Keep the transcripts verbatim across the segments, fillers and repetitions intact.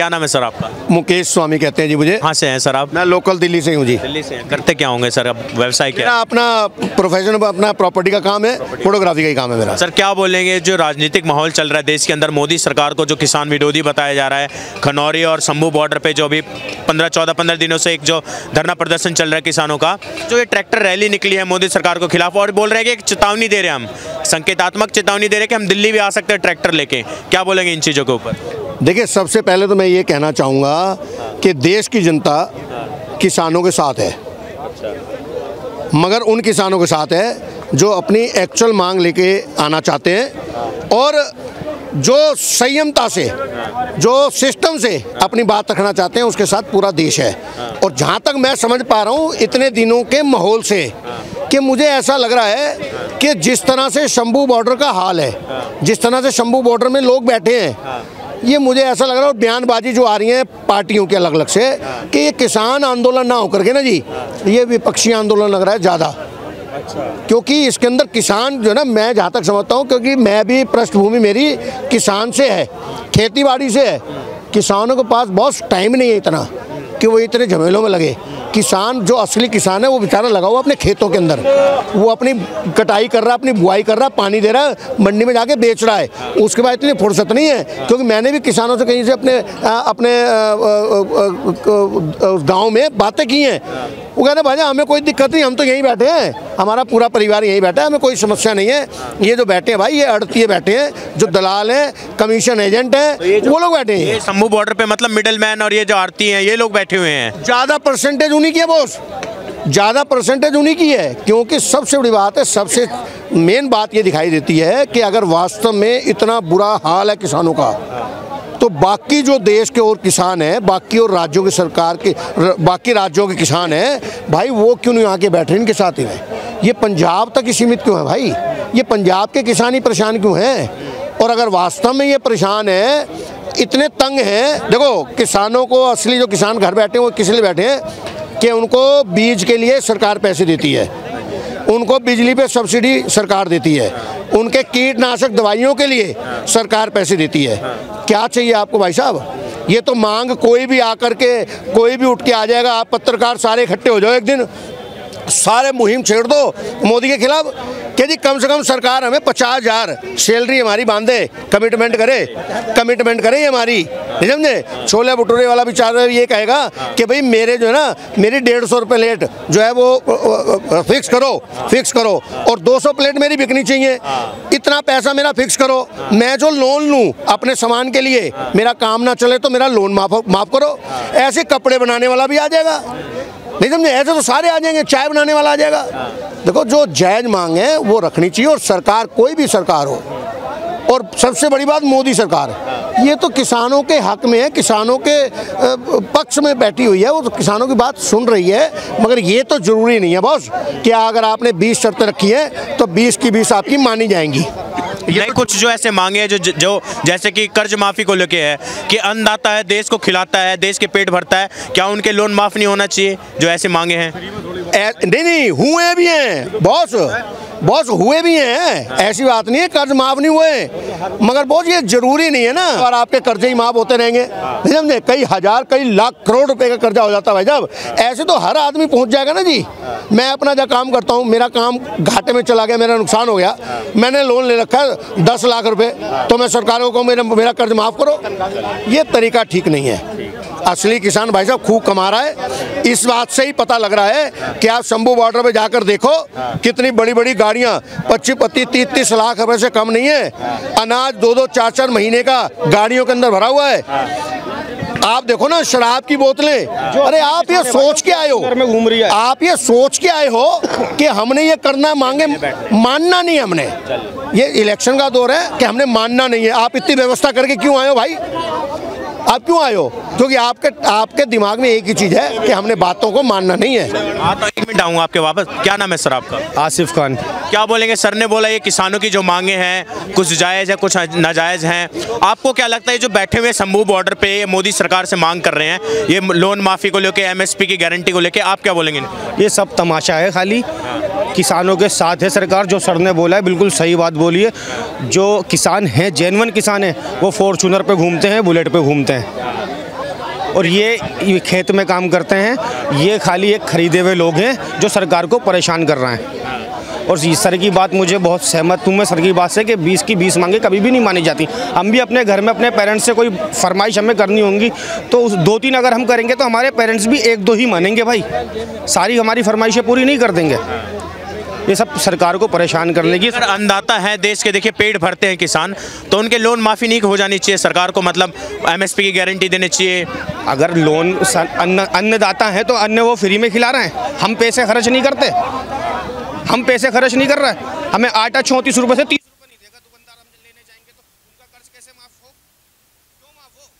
क्या नाम है सर आपका? मुकेश स्वामी कहते हैं जी मुझे। कहाँ से हैं सर आप? मैं लोकल दिल्ली से हूँ जी। दिल्ली से हैं। करते क्या होंगे सर, अब व्यवसाय क्या? अपना प्रोफेशन, अपना प्रॉपर्टी का काम है, फोटोग्राफी का ही काम है मेरा। सर क्या बोलेंगे, जो राजनीतिक माहौल चल रहा है देश के अंदर, मोदी सरकार को जो किसान विरोधी बताया जा रहा है, खनौरी और शम्भू बॉर्डर पे जो अभी पंद्रह चौदह पंद्रह दिनों से एक जो धरना प्रदर्शन चल रहा है किसानों का, जो ये ट्रैक्टर रैली निकली है मोदी सरकार के खिलाफ, और बोल रहे हैं कि चेतावनी दे रहे हैं, हम संकेतात्मक चेतावनी दे रहे हैं कि हम दिल्ली भी आ सकते हैं ट्रैक्टर लेके, क्या बोलेंगे इन चीज़ों के ऊपर? देखिए, सबसे पहले तो मैं ये कहना चाहूँगा कि देश की जनता किसानों के साथ है, मगर उन किसानों के साथ है जो अपनी एक्चुअल मांग लेके आना चाहते हैं और जो संयमता से, जो सिस्टम से अपनी बात रखना चाहते हैं, उसके साथ पूरा देश है। और जहाँ तक मैं समझ पा रहा हूँ इतने दिनों के माहौल से, कि मुझे ऐसा लग रहा है कि जिस तरह से शम्भू बॉर्डर का हाल है, जिस तरह से शम्भू बॉर्डर में लोग बैठे हैं, ये मुझे ऐसा लग रहा है, और बयानबाजी जो आ रही है पार्टियों के अलग अलग से, कि ये किसान आंदोलन ना होकर के ना जी, ये विपक्षी आंदोलन लग रहा है ज़्यादा। अच्छा। क्योंकि इसके अंदर किसान जो ना, मैं जहाँ तक समझता हूँ, क्योंकि मैं भी पृष्ठभूमि मेरी किसान से है, खेतीबाड़ी से है, किसानों के पास बहुत टाइम नहीं है इतना कि वो इतने झमेलों में लगे। किसान जो असली किसान है वो बेचारा लगा हुआ अपने खेतों के अंदर, वो अपनी कटाई कर रहा है, अपनी बुआई कर रहा है, पानी दे रहा है, मंडी में जाके बेच रहा है, उसके बाद इतनी फुर्सत नहीं है। क्योंकि मैंने भी किसानों से कहीं से अपने आ, अपने गांव में बातें की हैं, वो कहते हैं भाई हमें कोई दिक्कत नहीं, हम तो यहीं बैठे हैं, हमारा पूरा परिवार यहीं बैठा है, हमें कोई समस्या नहीं है। ये जो बैठे हैं भाई, ये अड़तिए बैठे हैं, जो दलाल हैं, कमीशन एजेंट हैं, वो लोग बैठे हैं। शम्भू बॉर्डर पे मतलब मिडिल मैन और ये जो आड़ती हैं, ये लोग बैठे हुए हैं। ज़्यादा परसेंटेज उन्हीं की है बॉस, ज़्यादा परसेंटेज उन्हीं की है। क्योंकि सबसे बड़ी बात है, सबसे मेन बात ये दिखाई देती है कि अगर वास्तव में इतना बुरा हाल है किसानों का, तो बाकी जो देश के और किसान हैं, बाकी और राज्यों की सरकार के, बाकी राज्यों के किसान हैं भाई, वो क्यों नहीं आके बैठे इनके साथ ही हैं? ये पंजाब तक ही सीमित क्यों है भाई? ये पंजाब के किसान ही परेशान क्यों हैं? और अगर वास्तव में ये परेशान है, इतने तंग हैं, देखो किसानों को, असली जो किसान घर बैठे हैं वो किस लिए बैठे हैं कि उनको बीज के लिए सरकार पैसे देती है, उनको बिजली पे सब्सिडी सरकार देती है, उनके कीटनाशक दवाइयों के लिए सरकार पैसे देती है। क्या चाहिए आपको भाई साहब? ये तो मांग कोई भी आकर के, कोई भी उठ के आ जाएगा, आप पत्रकार सारे इकट्ठे हो जाओ एक दिन, सारे मुहिम छेड़ दो मोदी के खिलाफ कि जी कम से कम सरकार हमें पचास हज़ार सैलरी हमारी बांधे, कमिटमेंट करे, कमिटमेंट करे हमारी, नहीं समझे? छोले भटूरे वाला बेचारा ये कहेगा कि भाई मेरे जो है ना, मेरी डेढ़ सौ रुपये प्लेट जो है वो फिक्स करो, फिक्स करो, और दो सौ प्लेट मेरी बिकनी चाहिए, इतना पैसा मेरा फिक्स करो, मैं जो लोन लूँ अपने सामान के लिए, मेरा काम ना चले तो मेरा लोन माफ माफ करो। ऐसे कपड़े बनाने वाला भी आ जाएगा, नहीं समझे? ऐसे तो सारे आ जाएंगे, चाय बनाने वाला आ जाएगा। देखो जो जायज मांग है वो रखनी चाहिए, और सरकार कोई भी सरकार हो, और सबसे बड़ी बात मोदी सरकार, ये तो किसानों के हक में है, किसानों के पक्ष में बैठी हुई है, वो तो किसानों की बात सुन रही है। मगर ये तो ज़रूरी नहीं है बॉस कि अगर आपने बीस शर्तें रखी हैं तो बीस की बीस आपकी मानी जाएंगी। नहीं, कुछ जो ऐसे मांगे हैं जो जो जैसे कि कर्ज माफ़ी को लेके है कि अन्नदाता है, देश को खिलाता है, देश के पेट भरता है, क्या उनके लोन माफ़ नहीं होना चाहिए? जो ऐसे मांगे हैं ए, नहीं नहीं हुए भी हैं बॉस, बॉस हुए भी हैं, ऐसी बात नहीं है कर्ज माफ़ नहीं हुए, मगर बॉस ये ज़रूरी नहीं है ना और आपके कर्जे ही माफ़ होते रहेंगे, नहीं समझे? कई हज़ार, कई लाख, करोड़ रुपए का कर्जा हो जाता है भाई साहब, ऐसे तो हर आदमी पहुंच जाएगा ना जी। मैं अपना जहाँ काम करता हूँ, मेरा काम घाटे में चला गया, मेरा नुकसान हो गया, मैंने लोन ले रखा है दस लाख रुपये, तो मैं सरकार को मेरा मेरा कर्ज माफ़ करो, ये तरीका ठीक नहीं है। असली किसान भाई साहब खूब कमा रहा है, इस बात से ही पता लग रहा है कि आप शम्भू बॉर्डर पे जाकर देखो, कितनी बड़ी बड़ी गाड़ियाँ पच्चीस पच्चीस तीस तीस लाख रुपए से कम नहीं है, अनाज दो दो चार चार महीने का गाड़ियों के अंदर भरा हुआ है, आप देखो ना शराब की बोतलें। अरे आप ये सोच के आए हो, आप ये सोच के आए हो कि हमने ये करना मांगे, मानना नहीं, हमने ये इलेक्शन का दौर है कि हमने मानना नहीं है। आप इतनी व्यवस्था करके क्यों आए हो भाई, आप क्यों आए हो? क्योंकि आपके आपके दिमाग में एक ही चीज़ है कि हमने बातों को मानना नहीं है। हाँ तो एक मिनट आऊँगा आपके वापस। क्या नाम है सर आपका? आसिफ खान। क्या बोलेंगे, सर ने बोला ये किसानों की जो मांगे हैं कुछ जायज़ है, कुछ नाजायज़ हैं, आपको क्या लगता है जो बैठे हुए शम्भू बॉर्डर पे ये मोदी सरकार से मांग कर रहे हैं, ये लोन माफ़ी को लेके, एम एस पी की गारंटी को लेके, आप क्या बोलेंगे? ये सब तमाशा है खाली, किसानों के साथ है सरकार। जो सर ने बोला है बिल्कुल सही बात बोली है, जो किसान हैं, जेन्युइन किसान हैं, वो फॉर्चूनर पे घूमते हैं, बुलेट पे घूमते हैं। और ये खेत में काम करते हैं। ये खाली एक खरीदे हुए लोग हैं जो सरकार को परेशान कर रहे हैं। और सर की बात मुझे बहुत सहमत हूँ मैं सर की बात से कि बीस की बीस मांगे कभी भी नहीं मानी जाती। हम भी अपने घर में अपने पेरेंट्स से कोई फरमाइश हमें करनी होगी तो उस दो तीन अगर हम करेंगे तो हमारे पेरेंट्स भी एक दो ही मानेंगे भाई, सारी हमारी फरमाइशें पूरी नहीं कर देंगे। ये सब सरकार को परेशान करने की। सर अन्नदाता है देश के, देखिए पेट भरते हैं किसान, तो उनके लोन माफ़ी नहीं हो जानी चाहिए सरकार को, मतलब एमएसपी की गारंटी देनी चाहिए। अगर लोन अन्न अन्नदाता है तो अन्न वो फ्री में खिला रहे हैं, हम पैसे खर्च नहीं करते, हम पैसे खर्च नहीं कर रहे। हमें आटा चौंतीस रुपये से तीस रुपये नहीं देगा दुकानदार, हम लेने जाएंगे तो उनका कर्ज कैसे माफ़ हो? क्यों माफ़ हो?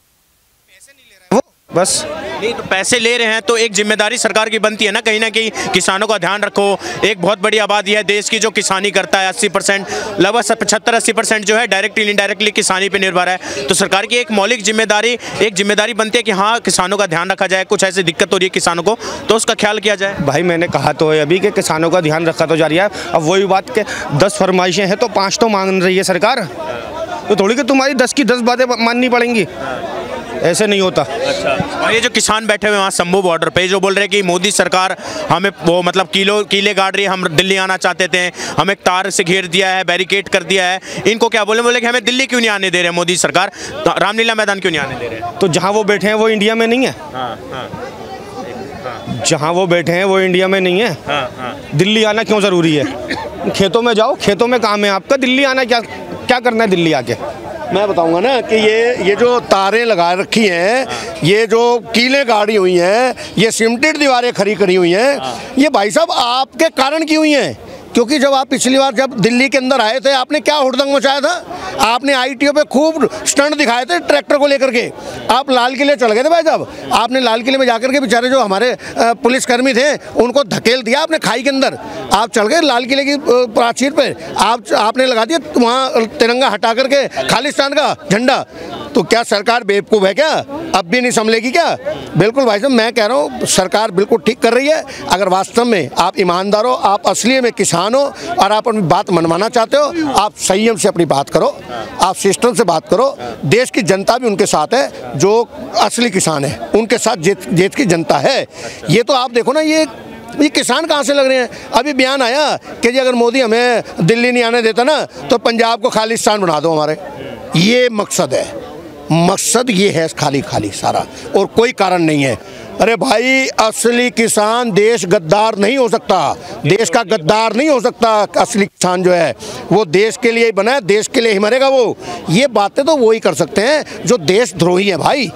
पैसे नहीं ले रहे वो, बस नहीं तो पैसे ले रहे हैं तो एक जिम्मेदारी सरकार की बनती है ना कहीं ना कहीं, किसानों का ध्यान रखो। एक बहुत बड़ी आबादी है देश की जो किसानी करता है, अस्सी परसेंट लगभग पचहत्तर अस्सी परसेंट जो है डायरेक्टली इनडायरेक्टली किसानी पे निर्भर है। तो सरकार की एक मौलिक जिम्मेदारी एक जिम्मेदारी बनती है कि हाँ किसानों का ध्यान रखा जाए, कुछ ऐसी दिक्कत हो रही है किसानों को तो उसका ख्याल किया जाए। भाई मैंने कहा तो है अभी कि किसानों का ध्यान रखा तो जा रहा है। अब वही बात के दस फरमाइशें हैं तो पाँच तो मांग रही है सरकार, तो थोड़ी कि तुम्हारी दस की दस बातें माननी पड़ेंगी, ऐसे नहीं होता। अच्छा, और ये जो किसान बैठे हुए वहाँ शम्भू बॉर्डर पे जो बोल रहे हैं कि मोदी सरकार हमें वो मतलब किलो कीले गाड़ रही है, हम दिल्ली आना चाहते थे, हमें तार से घेर दिया है, बैरिकेड कर दिया है, इनको क्या बोले बोले कि हमें दिल्ली क्यों नहीं आने दे रहे मोदी सरकार, रामलीला मैदान क्यों नहीं आने दे रहे? तो जहाँ वो बैठे हैं वो इंडिया में नहीं है। हाँ, हाँ। जहाँ वो बैठे हैं वो इंडिया में नहीं है। हाँ, हाँ। दिल्ली आना क्यों ज़रूरी है? खेतों में जाओ, खेतों में काम है आपका, दिल्ली आना क्या क्या करना है दिल्ली आके? मैं बताऊंगा ना कि ये ये जो तारें लगा रखी हैं, ये जो कीलें गाड़ी हुई हैं, ये सीमेंटेड दीवारें खड़ी करी हुई हैं, ये भाई साहब आपके कारण की हुई हैं। क्योंकि जब आप पिछली बार जब दिल्ली के अंदर आए थे आपने क्या हुड़दंग मचाया था, आपने आईटीओ पे खूब स्टंट दिखाए थे ट्रैक्टर को लेकर के, आप लाल किले चल गए थे भाई साहब। आपने लाल किले में जाकर के बेचारे जो हमारे पुलिसकर्मी थे उनको धकेल दिया आपने खाई के अंदर, आप चल गए लाल किले की प्राचीर पे, आप आपने लगा दिया वहाँ तिरंगा हटा करके खालिस्तान का झंडा। तो क्या सरकार बेवकूफ़ है क्या? अब भी नहीं संभलेगी क्या? बिल्कुल भाई साहब मैं कह रहा हूँ सरकार बिल्कुल ठीक कर रही है। अगर वास्तव में आप ईमानदार हो, आप असली में किसान हो और आप अपनी बात मनवाना चाहते हो, आप संयम से अपनी बात करो, आप सिस्टम से बात करो। देश की जनता भी उनके साथ है जो असली किसान है, उनके साथ देश की जनता है। ये तो आप देखो ना, ये ये किसान कहाँ से लग रहे हैं? अभी बयान आया कि जी अगर मोदी हमें दिल्ली नहीं आने देता ना तो पंजाब को खालिस्तान बना दो हमारे, ये मकसद है। मकसद ये है खाली खाली सारा, और कोई कारण नहीं है। अरे भाई असली किसान देश गद्दार नहीं हो सकता, देश का गद्दार नहीं हो सकता। असली किसान जो है वो देश के लिए ही बना है, देश के लिए ही मरेगा वो। ये बातें तो वो ही कर सकते हैं जो देशद्रोही है भाई।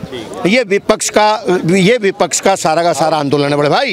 ये विपक्ष का ये विपक्ष का सारा का सारा आंदोलन है बड़े भाई।